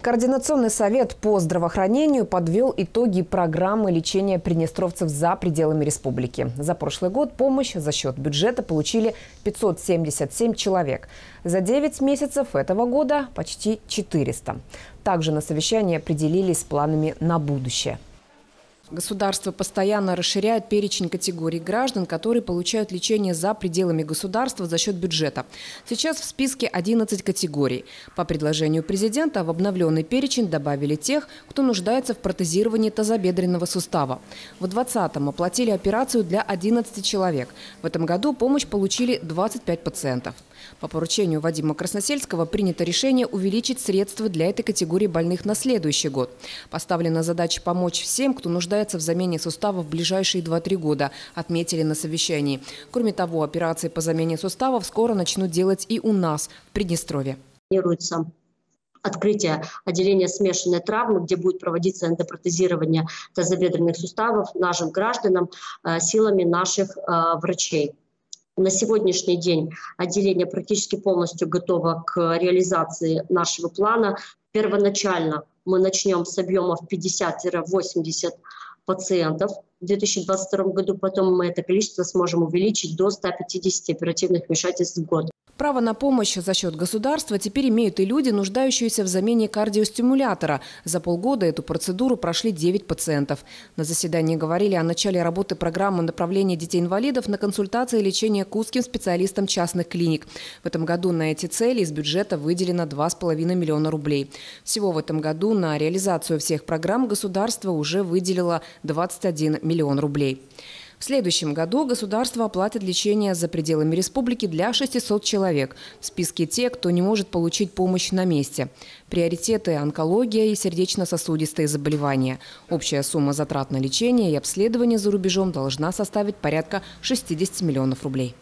Координационный совет по здравоохранению подвел итоги программы лечения приднестровцев за пределами республики. За прошлый год помощь за счет бюджета получили 577 человек. За 9 месяцев этого года почти 400. Также на совещании определились с планами на будущее. Государство постоянно расширяет перечень категорий граждан, которые получают лечение за пределами государства за счет бюджета. Сейчас в списке 11 категорий. По предложению президента в обновленный перечень добавили тех, кто нуждается в протезировании тазобедренного сустава. В 2020-м оплатили операцию для 11 человек. В этом году помощь получили 25 пациентов. По поручению Вадима Красносельского принято решение увеличить средства для этой категории больных на следующий год. Поставлена задача помочь всем, кто нуждается в замене суставов в ближайшие 2-3 года, отметили на совещании. Кроме того, операции по замене суставов скоро начнут делать и у нас, в Приднестровье. Планируется открытие отделения смешанной травмы, где будет проводиться эндопротезирование тазобедренных суставов нашим гражданам силами наших врачей. На сегодняшний день отделение практически полностью готово к реализации нашего плана. Первоначально мы начнем с объемов 50-80 пациентов в 2022 году. Потом мы это количество сможем увеличить до 150 оперативных вмешательств в год. Право на помощь за счет государства теперь имеют и люди, нуждающиеся в замене кардиостимулятора. За полгода эту процедуру прошли 9 пациентов. На заседании говорили о начале работы программы направления детей-инвалидов на консультации и лечение к узким специалистам частных клиник. В этом году на эти цели из бюджета выделено 2,5 миллиона рублей. Всего в этом году на реализацию всех программ государство уже выделило 21 миллион рублей. В следующем году государство оплатит лечение за пределами республики для 600 человек. В списке те, кто не может получить помощь на месте. Приоритеты – онкология и сердечно-сосудистые заболевания. Общая сумма затрат на лечение и обследование за рубежом должна составить порядка 60 миллионов рублей.